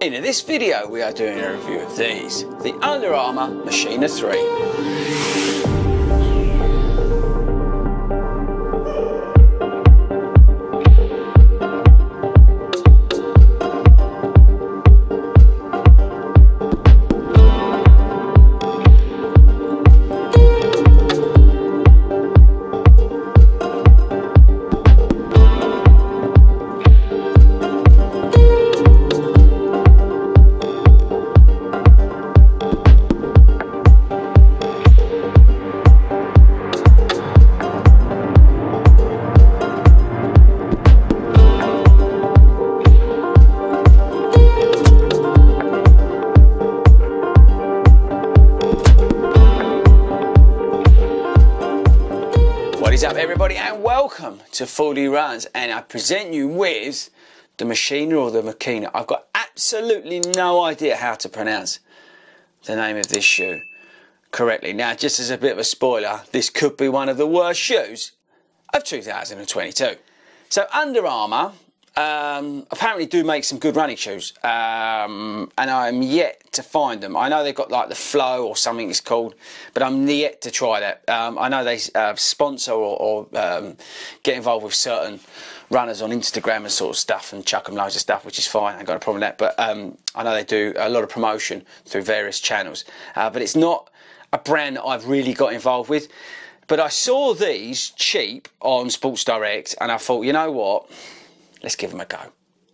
In this video we are doing a review of these, the Under Armour Machina 3. What's up everybody and welcome to Fordy Runs, and I present you with the Machina, or the Machina. I've got absolutely no idea how to pronounce the name of this shoe correctly. Now just as a bit of a spoiler, this could be one of the worst shoes of 2022. So Under Armour apparently do make some good running shoes, and I'm yet to find them. I know they've got like the Flow or something it's called, but I'm yet to try that. I know they sponsor or get involved with certain runners on Instagram and sort of stuff and chuck them loads of stuff, which is fine, I ain't got a problem with that, but I know they do a lot of promotion through various channels, but it's not a brand that I've really got involved with. But I saw these cheap on Sports Direct and I thought, you know what, let's give them a go.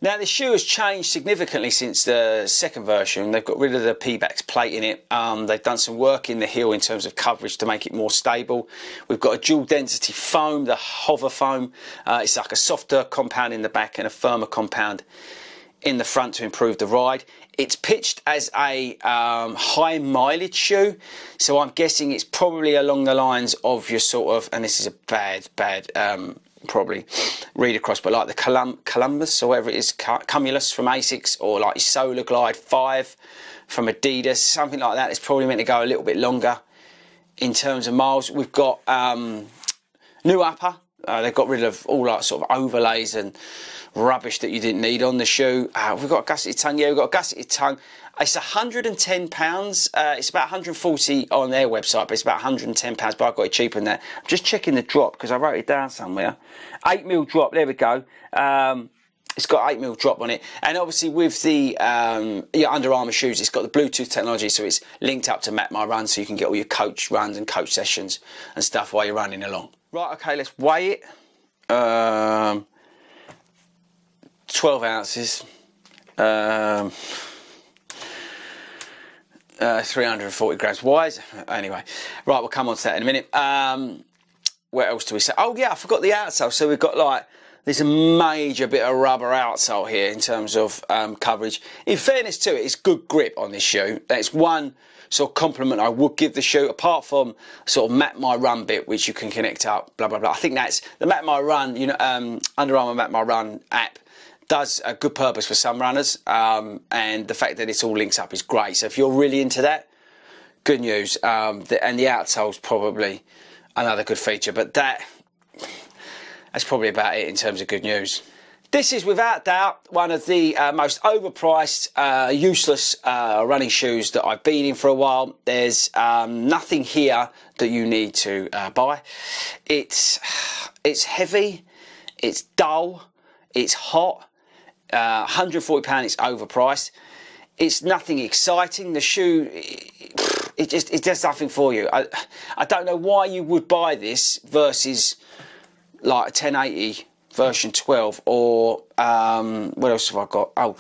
Now this shoe has changed significantly since the second version. They've got rid of the Pebax plate in it. They've done some work in the heel in terms of coverage to make it more stable. We've got a dual density foam, the Hover foam. It's like a softer compound in the back and a firmer compound in the front to improve the ride. It's pitched as a high mileage shoe, so I'm guessing it's probably along the lines of your sort of, and this is a bad probably read across, but like the Columbus or whatever it is, Cumulus from Asics, or like Solar Glide 5 from Adidas, something like that. It's probably meant to go a little bit longer in terms of miles. We've got new upper. They've got rid of all that sort of overlays and rubbish that you didn't need on the shoe. We've got a gusseted tongue. Yeah, we've got a gusseted tongue. It's £110. It's about 140 on their website, but it's about £110, but I've got it cheaper than that. I'm just checking the drop because I wrote it down somewhere. 8mm drop, there we go. It's got 8mm drop on it, and obviously with the Under Armour shoes, it's got the Bluetooth technology, so it's linked up to Map My Run, so you can get all your coach runs and coach sessions and stuff while you're running along. Right, okay, let's weigh it. 12 ounces. 340 grams. Why is, anyway, right, we'll come on to that in a minute. What else do we say? Oh yeah, I forgot the outsole. So we've got like this major bit of rubber outsole here in terms of coverage. In fairness to it, it's good grip on this shoe. That's one sort of compliment I would give the shoe, apart from sort of Map My Run bit, which you can connect up, blah blah blah. I think that's the Map My Run, you know, Under Armour Map My Run app does a good purpose for some runners, and the fact that it's all linked up is great. So if you're really into that, good news. And the outsole's probably another good feature, but that's probably about it in terms of good news. This is without doubt one of the most overpriced, useless running shoes that I've been in for a while. There's nothing here that you need to buy. It's heavy, it's dull, it's hot. £140, it's overpriced. It's nothing exciting. The shoe, it does nothing for you. I don't know why you would buy this versus like a 1080 version 12, or what else have I got? Oh,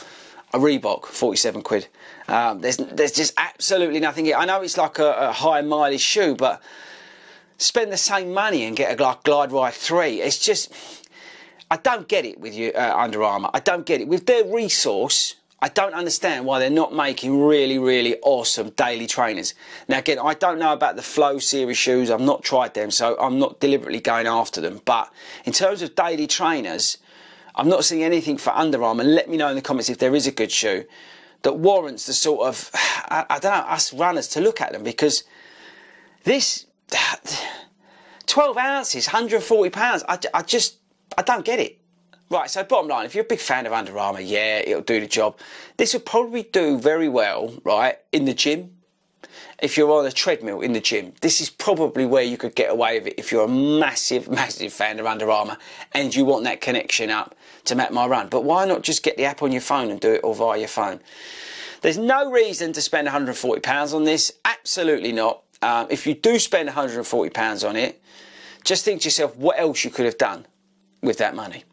a Reebok, 47 quid. There's just absolutely nothing here. I know it's like a high mileage shoe, but spend the same money and get a like Glide Ride 3. It's just, I don't get it with you, Under Armour. I don't get it. With their resource, I don't understand why they're not making really, really awesome daily trainers. Now, again, I don't know about the Flow series shoes. I've not tried them, so I'm not deliberately going after them. But in terms of daily trainers, I'm not seeing anything for Under Armour. Let me know in the comments if there is a good shoe that warrants the sort of, I don't know, us runners to look at them, because this, 12 ounces, £140, I just don't get it. Right, so bottom line, if you're a big fan of Under Armour, yeah, it'll do the job. This will probably do very well, right, in the gym. If you're on a treadmill in the gym, this is probably where you could get away with it if you're a massive, massive fan of Under Armour and you want that connection up to Map My Run. But why not just get the app on your phone and do it all via your phone? There's no reason to spend £140 on this. Absolutely not. If you do spend £140 on it, just think to yourself what else you could have done with that money.